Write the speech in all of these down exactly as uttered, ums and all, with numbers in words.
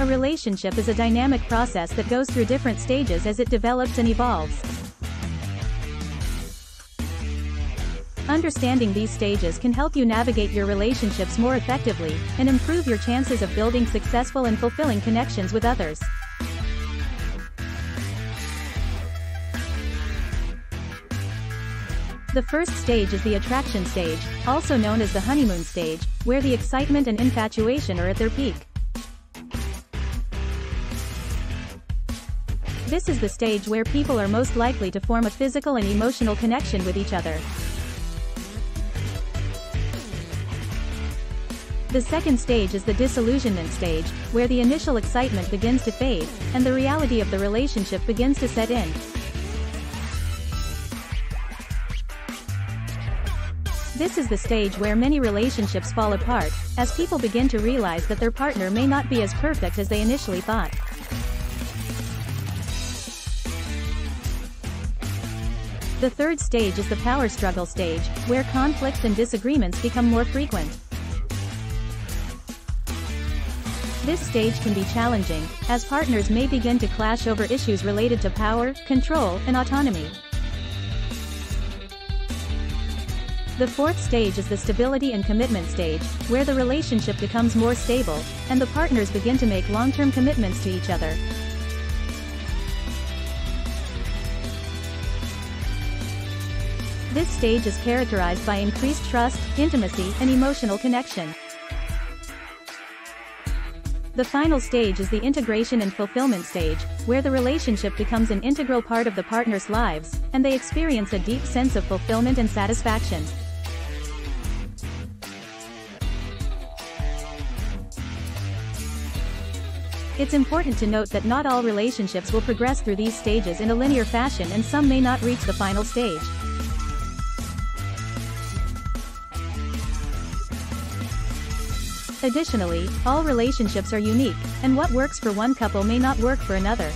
A relationship is a dynamic process that goes through different stages as it develops and evolves. Understanding these stages can help you navigate your relationships more effectively, and improve your chances of building successful and fulfilling connections with others. The first stage is the attraction stage, also known as the honeymoon stage, where the excitement and infatuation are at their peak. This is the stage where people are most likely to form a physical and emotional connection with each other. The second stage is the disillusionment stage, where the initial excitement begins to fade, and the reality of the relationship begins to set in. This is the stage where many relationships fall apart, as people begin to realize that their partner may not be as perfect as they initially thought. The third stage is the power struggle stage, where conflicts and disagreements become more frequent. This stage can be challenging, as partners may begin to clash over issues related to power, control, and autonomy. The fourth stage is the stability and commitment stage, where the relationship becomes more stable, and the partners begin to make long-term commitments to each other. This stage is characterized by increased trust, intimacy, and emotional connection. The final stage is the integration and fulfillment stage, where the relationship becomes an integral part of the partner's lives, and they experience a deep sense of fulfillment and satisfaction. It's important to note that not all relationships will progress through these stages in a linear fashion, and some may not reach the final stage. Additionally, all relationships are unique, and what works for one couple may not work for another.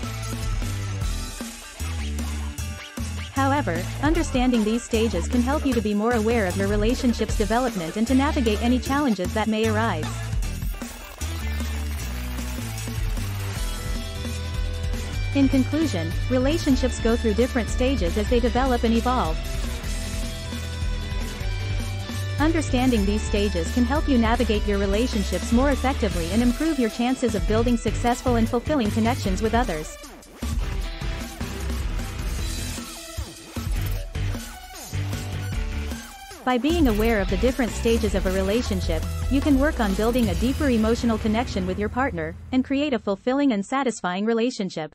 However, understanding these stages can help you to be more aware of your relationship's development and to navigate any challenges that may arise. In conclusion, relationships go through different stages as they develop and evolve. Understanding these stages can help you navigate your relationships more effectively and improve your chances of building successful and fulfilling connections with others. By being aware of the different stages of a relationship, you can work on building a deeper emotional connection with your partner, and create a fulfilling and satisfying relationship.